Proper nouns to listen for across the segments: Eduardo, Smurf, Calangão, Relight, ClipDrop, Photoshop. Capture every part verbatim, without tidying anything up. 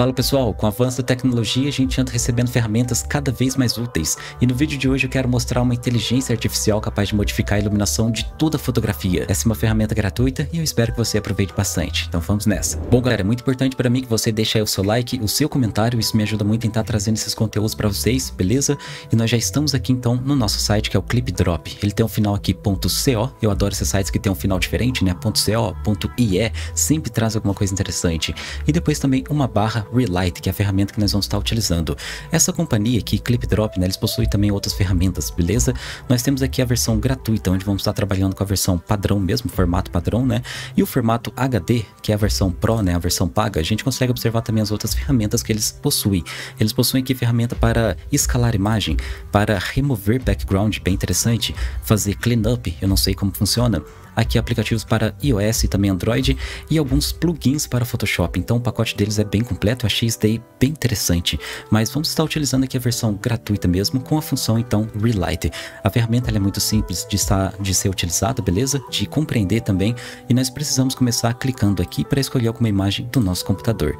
Fala pessoal, com o avanço da tecnologia a gente anda recebendo ferramentas cada vez mais úteis e no vídeo de hoje eu quero mostrar uma inteligência artificial capaz de modificar a iluminação de toda a fotografia. Essa é uma ferramenta gratuita e eu espero que você aproveite bastante, então vamos nessa. Bom galera, é muito importante para mim que você deixe aí o seu like, o seu comentário, isso me ajuda muito em estar trazendo esses conteúdos para vocês, beleza? E nós já estamos aqui então no nosso site que é o ClipDrop, ele tem um final aqui .co, eu adoro esses sites que tem um final diferente, né? .co, .ie, sempre traz alguma coisa interessante. E depois também uma barra Relight, que é a ferramenta que nós vamos estar utilizando. Essa companhia aqui, ClipDrop, né, eles possuem também outras ferramentas, beleza? Nós temos aqui a versão gratuita, onde vamos estar trabalhando com a versão padrão mesmo, formato padrão, né? E o formato H D, que é a versão Pro, né, a versão paga, a gente consegue observar também as outras ferramentas que eles possuem. Eles possuem aqui ferramenta para escalar imagem, para remover background, bem interessante, fazer cleanup, eu não sei como funciona. Aqui aplicativos para iOS e também Android e alguns plugins para Photoshop, então o pacote deles é bem completo, eu achei isso daí bem interessante, mas vamos estar utilizando aqui a versão gratuita mesmo com a função então Relight. A ferramenta ela é muito simples de, estar, de ser utilizada, beleza? De compreender também e nós precisamos começar clicando aqui para escolher alguma imagem do nosso computador.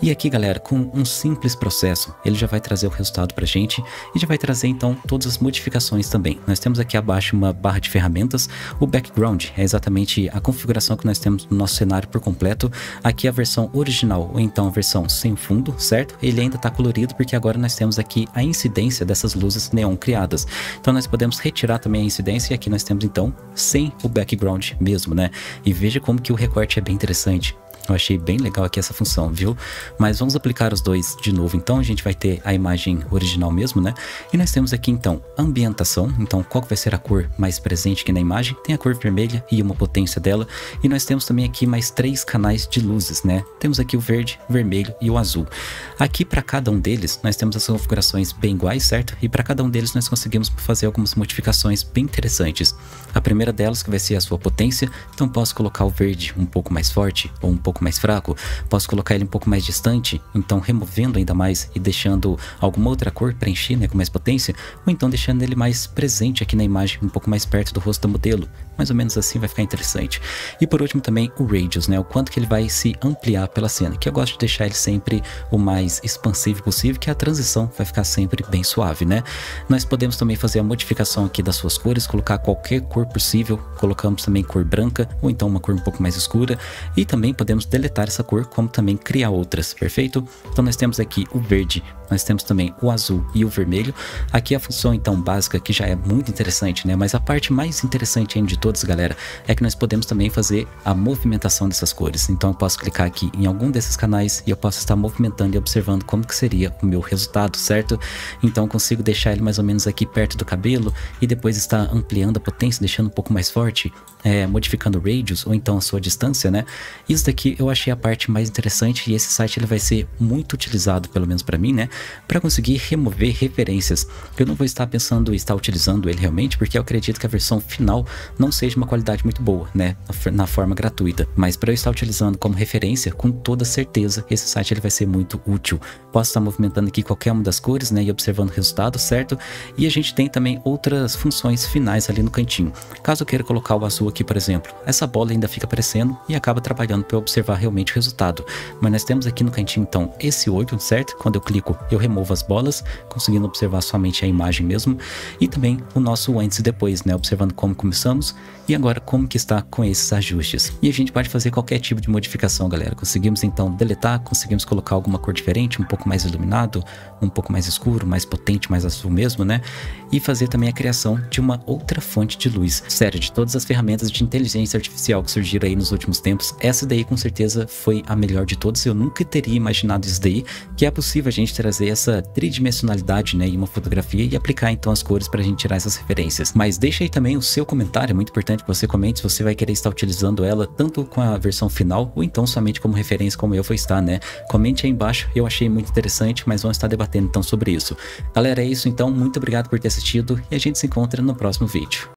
E aqui galera, com um simples processo, ele já vai trazer o resultado pra gente e já vai trazer então todas as modificações também. Nós temos aqui abaixo uma barra de ferramentas, o background é exatamente a configuração que nós temos no nosso cenário por completo. Aqui a versão original ou então a versão sem fundo, certo? Ele ainda tá colorido porque agora nós temos aqui a incidência dessas luzes neon criadas. Então nós podemos retirar também a incidência e aqui nós temos então sem o background mesmo, né? E veja como que o recorte é bem interessante. Eu achei bem legal aqui essa função, viu? Mas vamos aplicar os dois de novo. Então a gente vai ter a imagem original mesmo, né? E nós temos aqui então ambientação. Então qual que vai ser a cor mais presente aqui na imagem? Tem a cor vermelha e uma potência dela. E nós temos também aqui mais três canais de luzes, né? Temos aqui o verde, vermelho e o azul. Aqui para cada um deles nós temos as configurações bem iguais, certo? E para cada um deles nós conseguimos fazer algumas modificações bem interessantes. A primeira delas que vai ser a sua potência. Então posso colocar o verde um pouco mais forte ou um pouco mais fraco, posso colocar ele um pouco mais distante, então removendo ainda mais e deixando alguma outra cor preencher, né, com mais potência, ou então deixando ele mais presente aqui na imagem, um pouco mais perto do rosto do modelo, mais ou menos assim vai ficar interessante. E por último também o radius, né, o quanto que ele vai se ampliar pela cena, que eu gosto de deixar ele sempre o mais expansivo possível, que a transição vai ficar sempre bem suave, né. Nós podemos também fazer a modificação aqui das suas cores, colocar qualquer cor possível, colocamos também cor branca, ou então uma cor um pouco mais escura, e também podemos deletar essa cor, como também criar outras, perfeito? Então nós temos aqui o verde, nós temos também o azul e o vermelho. Aqui a função então básica que já é muito interessante, né? Mas a parte mais interessante ainda de todas, galera, é que nós podemos também fazer a movimentação dessas cores. Então eu posso clicar aqui em algum desses canais e eu posso estar movimentando e observando como que seria o meu resultado, certo? Então eu consigo deixar ele mais ou menos aqui perto do cabelo e depois estar ampliando a potência, deixando um pouco mais forte, é, modificando o radius ou então a sua distância, né? Isso daqui eu achei a parte mais interessante e esse site ele vai ser muito utilizado, pelo menos para mim, né? Para conseguir remover referências. Eu não vou estar pensando em estar utilizando ele realmente, porque eu acredito que a versão final não seja uma qualidade muito boa, né? Na forma gratuita. Mas para eu estar utilizando como referência, com toda certeza, esse site ele vai ser muito útil. Posso estar movimentando aqui qualquer uma das cores, né? E observando o resultado, certo? E a gente tem também outras funções finais ali no cantinho. Caso eu queira colocar o azul aqui, por exemplo, essa bola ainda fica aparecendo e acaba trabalhando para eu observar realmente o resultado, mas nós temos aqui no cantinho então esse olho, certo? Quando eu clico eu removo as bolas, conseguindo observar somente a imagem mesmo, e também o nosso antes e depois, né? Observando como começamos e agora como que está com esses ajustes. E a gente pode fazer qualquer tipo de modificação, galera. Conseguimos então deletar, conseguimos colocar alguma cor diferente, um pouco mais iluminado, um pouco mais escuro, mais potente, mais azul mesmo, né? E fazer também a criação de uma outra fonte de luz. Sério, de todas as ferramentas de inteligência artificial que surgiram aí nos últimos tempos, essa daí com certeza foi a melhor de todas. Eu nunca teria imaginado isso daí, que é possível a gente trazer essa tridimensionalidade, né, em uma fotografia e aplicar então as cores para a gente tirar essas referências. Mas deixa aí também o seu comentário, é muito importante que você comente se você vai querer estar utilizando ela tanto com a versão final ou então somente como referência, como eu vou estar, né? Comente aí embaixo, eu achei muito interessante, mas vamos estar debatendo então sobre isso. Galera, é isso então, muito obrigado por ter assistido e a gente se encontra no próximo vídeo.